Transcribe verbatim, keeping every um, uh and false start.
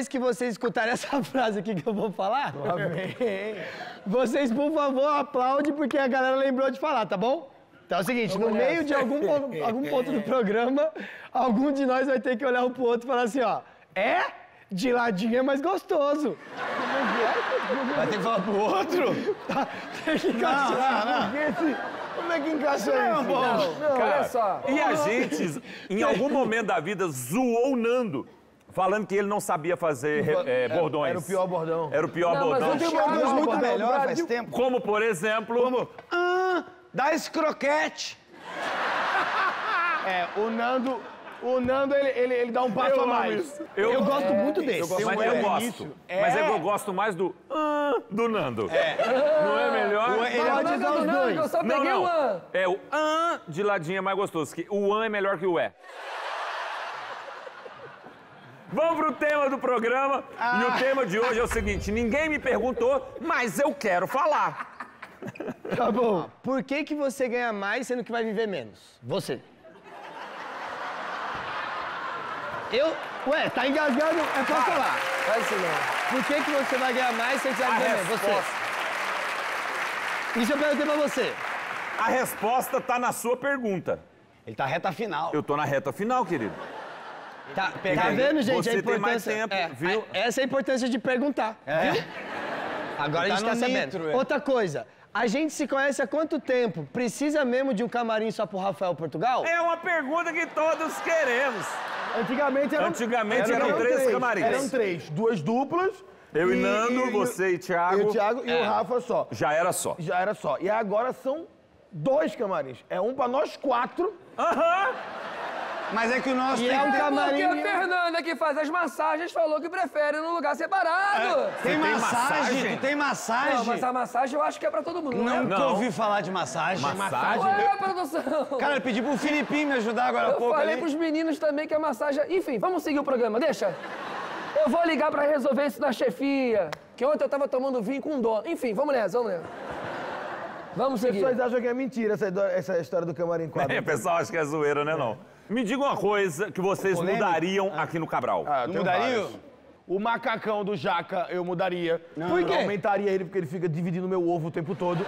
Depois que vocês escutarem essa frase aqui que eu vou falar, vocês, por favor, aplaudem, porque a galera lembrou de falar, tá bom? Então é o seguinte, Vamos no olhar. meio de algum, algum ponto do programa, algum de nós vai ter que olhar um pro outro e falar assim, ó, é? De ladinho é mais gostoso. Vai ter que falar pro outro? Tá, tem que encaixar. Não, não, não. Como é que encaixa não, isso? Bom, não, não, cara, olha só. E a gente, em algum momento da vida, zoou o Nando, falando que ele não sabia fazer é, bordões. Era, era o pior bordão. Era o pior não, bordão. Mas eu tenho bordões muito melhores faz tempo. Como, por exemplo... Como? Ah, dá esse croquete. É, o Nando... O Nando, ele, ele, ele dá um passo a mais. Eu, eu gosto é, muito desse. Eu gosto, mas eu é gosto. É. Mas eu gosto mais do... Uh, do Nando. É. Uh, não é melhor? O, ele pode usar os dois. Eu só peguei o an. É, o an de ladinho é mais gostoso. Que o an é melhor que o é. Vamos pro tema do programa. Ah. E o tema de hoje é o seguinte. Ninguém me perguntou, mas eu quero falar. Tá bom. Por que que você ganha mais, sendo que vai viver menos? Você. Eu... Ué, tá engasgando, é pra ah, falar. Faz isso não. Por que que você vai ganhar mais se você vai ganhar menos? Você. Isso eu perguntei pra você. A resposta tá na sua pergunta. Ele tá reta final. Eu tô na reta final, querido. Tá, tá vendo, gente? Você a importância... tem mais tempo, é, viu? A, essa é a importância de perguntar. É. Viu? Agora tá a gente tá sabendo. Nitro, é. Outra coisa. A gente se conhece há quanto tempo? Precisa mesmo de um camarim só pro Rafael Portugal? É uma pergunta que todos queremos. Antigamente eram, Antigamente eram, eram três, três camarins. Eram três, duas duplas. Eu e, e Nando, e, você e Thiago. Eu e o Thiago é. e o Rafa só. Já era só. Já era só. E agora são dois camarins. É um pra nós quatro. Aham. Uh-huh. Mas é que o nosso e tem é um camarim... Porque a Fernanda, que faz as massagens, falou que prefere num lugar separado. É. Tem, tem massagem? Tu tem massagem? Não, mas a massagem eu acho que é pra todo mundo, não, não é? Nunca ouvi falar de massagem. Massagem? Ué, eu... produção. Cara, eu pedi pro Filipinho me ajudar agora há pouco. Eu falei ali. pros meninos também que a massagem... Enfim, vamos seguir o programa, deixa. Eu vou ligar pra resolver isso na chefia. Que ontem eu tava tomando vinho com dó. Enfim, vamos nessa, vamos nessa. Vamos seguir. As pessoas acham que é mentira essa, essa história do camarim quadro. É, o pessoal acha que é zoeira, né, não? Me diga uma coisa que vocês Polêmica. mudariam aqui no Cabral. Ah, eu mudaria? O macacão do Jaca eu mudaria. Não, Por quê? Eu aumentaria ele porque ele fica dividindo meu ovo o tempo todo.